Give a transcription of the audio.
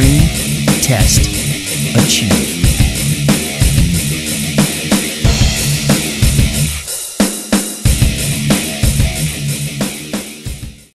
Train, Test, Achieve.